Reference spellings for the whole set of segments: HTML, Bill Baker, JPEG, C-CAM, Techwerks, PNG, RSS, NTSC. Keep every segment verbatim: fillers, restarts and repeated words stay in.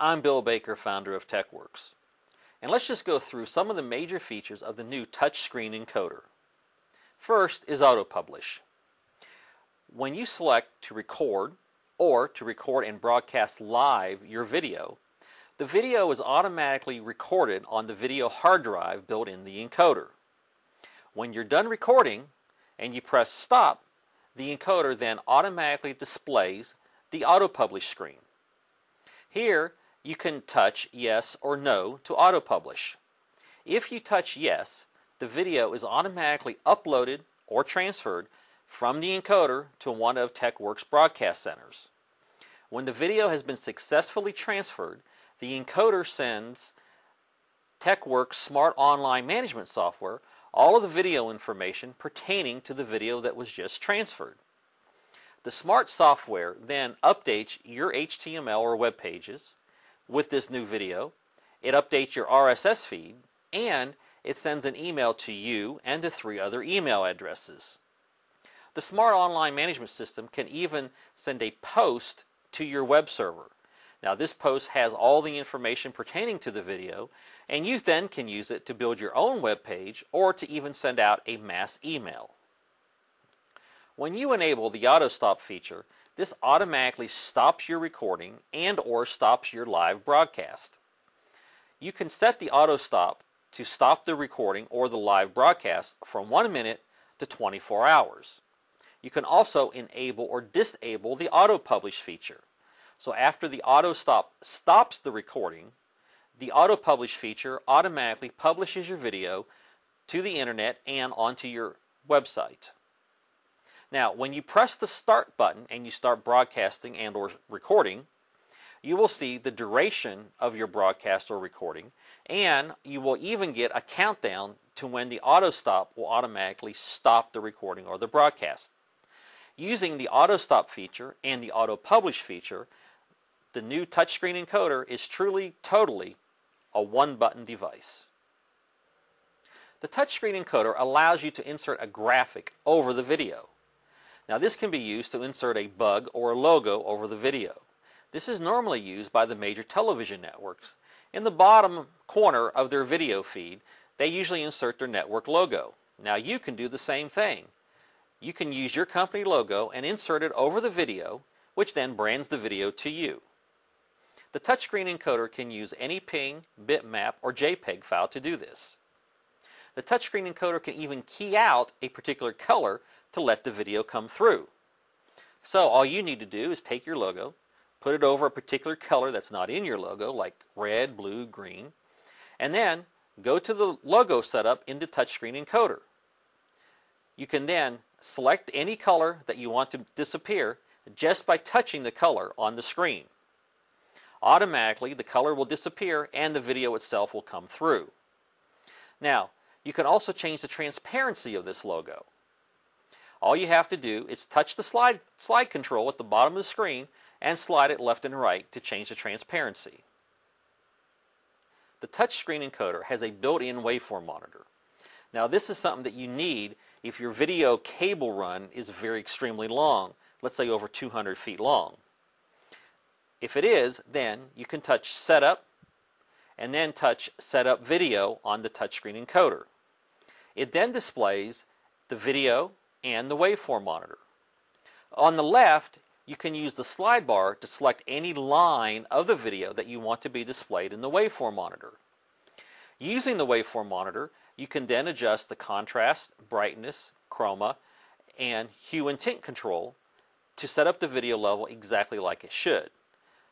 I'm Bill Baker, founder of Techwerks, and let's just go through some of the major features of the new touchscreen encoder. First is auto publish. When you select to record or to record and broadcast live your video, the video is automatically recorded on the video hard drive built in the encoder. When you're done recording and you press stop, the encoder then automatically displays the auto publish screen. Here you can touch yes or no to auto publish. If you touch yes, the video is automatically uploaded or transferred from the encoder to one of Techwerks broadcast centers. When the video has been successfully transferred, the encoder sends Techwerks Smart Online Management software all of the video information pertaining to the video that was just transferred. The smart software then updates your H T M L or web pages with this new video, it updates your R S S feed, and it sends an email to you and to three other email addresses. The Smart Online Management System can even send a post to your web server. Now, this post has all the information pertaining to the video, and you then can use it to build your own web page or to even send out a mass email. When you enable the auto stop feature, this automatically stops your recording and or stops your live broadcast. You can set the auto stop to stop the recording or the live broadcast from one minute to twenty-four hours. You can also enable or disable the auto publish feature. So after the auto stop stops the recording, the auto publish feature automatically publishes your video to the internet and onto your website. Now, when you press the start button and you start broadcasting and or recording, you will see the duration of your broadcast or recording, and you will even get a countdown to when the auto stop will automatically stop the recording or the broadcast. Using the auto stop feature and the auto publish feature, the new touchscreen encoder is truly, totally a one-button device. The touchscreen encoder allows you to insert a graphic over the video. Now, this can be used to insert a bug or a logo over the video. This is normally used by the major television networks. In the bottom corner of their video feed, they usually insert their network logo. Now, you can do the same thing. You can use your company logo and insert it over the video, which then brands the video to you. The touchscreen encoder can use any P N G, bitmap, or JPEG file to do this. The touchscreen encoder can even key out a particular color to let the video come through. So all you need to do is take your logo, put it over a particular color that's not in your logo, like red, blue, green, and then go to the logo setup in the touchscreen encoder. You can then select any color that you want to disappear just by touching the color on the screen. Automatically, the color will disappear and the video itself will come through. Now, you can also change the transparency of this logo. All you have to do is touch the slide, slide control at the bottom of the screen and slide it left and right to change the transparency. The touchscreen encoder has a built-in waveform monitor. Now, this is something that you need if your video cable run is very extremely long, let's say over two hundred feet long. If it is, then you can touch Setup and then touch Setup Video on the touchscreen encoder. It then displays the video and the waveform monitor. On the left, you can use the slide bar to select any line of the video that you want to be displayed in the waveform monitor. Using the waveform monitor, you can then adjust the contrast, brightness, chroma, and hue and tint control to set up the video level exactly like it should.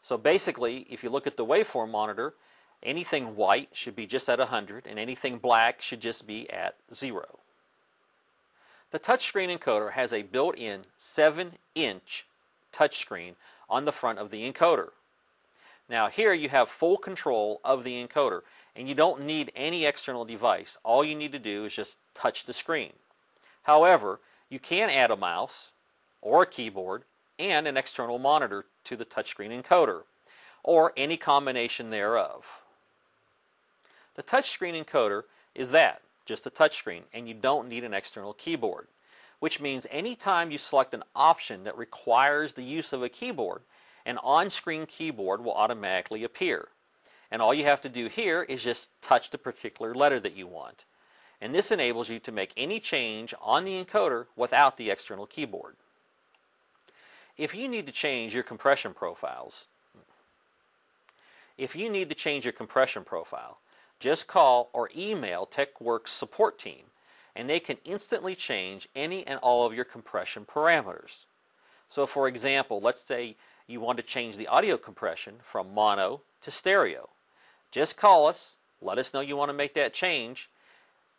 So basically, if you look at the waveform monitor, anything white should be just at one hundred and anything black should just be at zero. The touchscreen encoder has a built-in seven inch touchscreen on the front of the encoder. Now, here you have full control of the encoder, and you don't need any external device. All you need to do is just touch the screen. However, you can add a mouse or a keyboard and an external monitor to the touchscreen encoder, or any combination thereof. The touchscreen encoder is that, just a touchscreen, and you don't need an external keyboard, which means anytime you select an option that requires the use of a keyboard, an on-screen keyboard will automatically appear. And all you have to do here is just touch the particular letter that you want. And this enables you to make any change on the encoder without the external keyboard. If you need to change your compression profiles, if you need to change your compression profile, just call or email Techwerks support team, and they can instantly change any and all of your compression parameters. So for example, let's say you want to change the audio compression from mono to stereo. Just call us, let us know you want to make that change,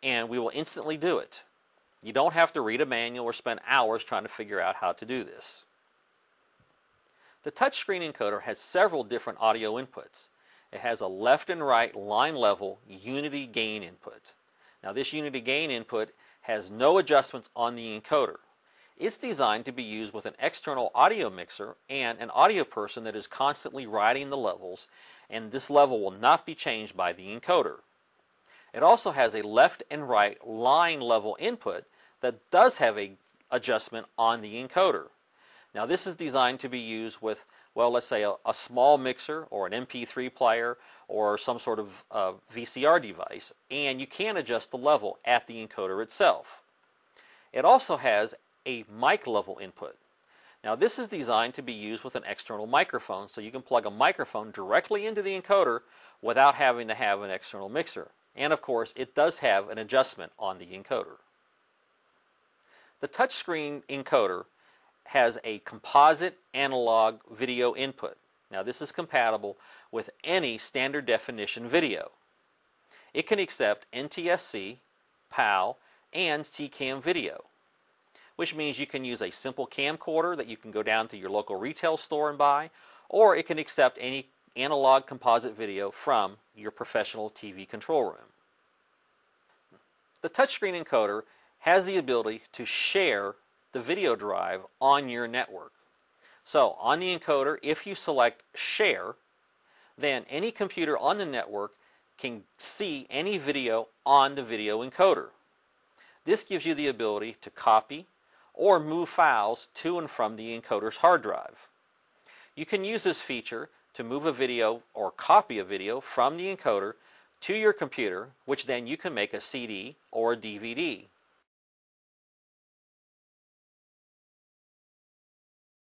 and we will instantly do it. You don't have to read a manual or spend hours trying to figure out how to do this. The touchscreen encoder has several different audio inputs. It has a left and right line level unity gain input. Now this unity gain input has no adjustments on the encoder. It's designed to be used with an external audio mixer and an audio person that is constantly riding the levels, and this level will not be changed by the encoder. It also has a left and right line level input that does have an adjustment on the encoder. Now this is designed to be used with, well, let's say a, a small mixer or an M P three player or some sort of uh, V C R device, and you can adjust the level at the encoder itself. It also has a mic level input. Now this is designed to be used with an external microphone, so you can plug a microphone directly into the encoder without having to have an external mixer. And of course, it does have an adjustment on the encoder. The touchscreen encoder has a composite analog video input. Now this is compatible with any standard definition video. It can accept N T S C, P A L, and C cam video, which means you can use a simple camcorder that you can go down to your local retail store and buy, or it can accept any analog composite video from your professional T V control room. The touchscreen encoder has the ability to share the video drive on your network. So on the encoder, if you select share, then any computer on the network can see any video on the video encoder. This gives you the ability to copy or move files to and from the encoder's hard drive. You can use this feature to move a video or copy a video from the encoder to your computer, which then you can make a C D or a D V D.